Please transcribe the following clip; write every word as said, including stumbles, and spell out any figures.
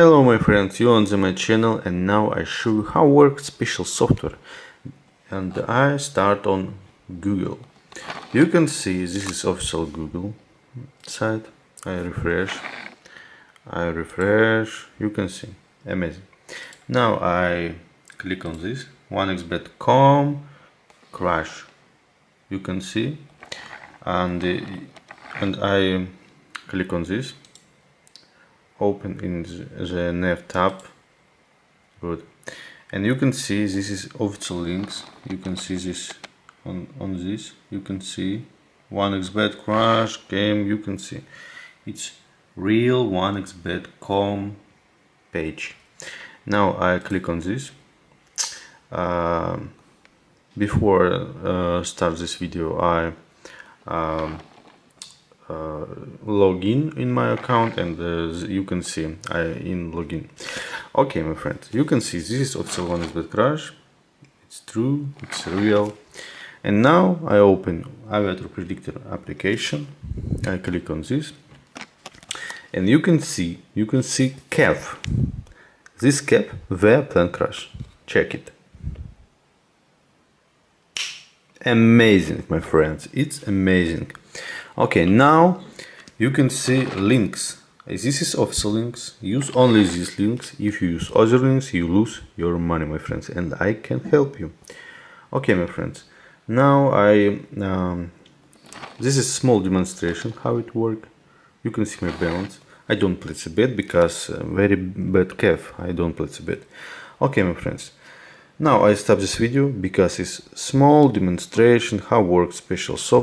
Hello my friends, you on the my channel, and now I show you how works special software, and I start on Google. You can see this is official Google site. I refresh, I refresh, you can see, amazing. Now I click on this one x bet dot com crash, you can see, and and I click on this, open in the nav tab, good, and you can see this is official links. You can see this on on this, you can see one x bet crash game, you can see it's real one x bet dot com page. Now I click on this. Uh, before uh, start this video, I um, Uh, log in in my account, and uh, you can see I in login. Okay, my friends, you can see this is official one x bet crash. It's true, it's real. And now I open Aviator Predictor application. I click on this, and you can see you can see cap. This cap where plan crash. Check it. Amazing, my friends. It's amazing. Okay, now you can see links. This is official links. Use only these links. If you use other links, you lose your money, my friends, and I can help you. Okay, my friends, now I um, this is small demonstration how it works. You can see my balance. I don't place a bet because uh, very bad cap. I don't place a bet. Okay, my friends, now I stop this video because it's small demonstration how works special software.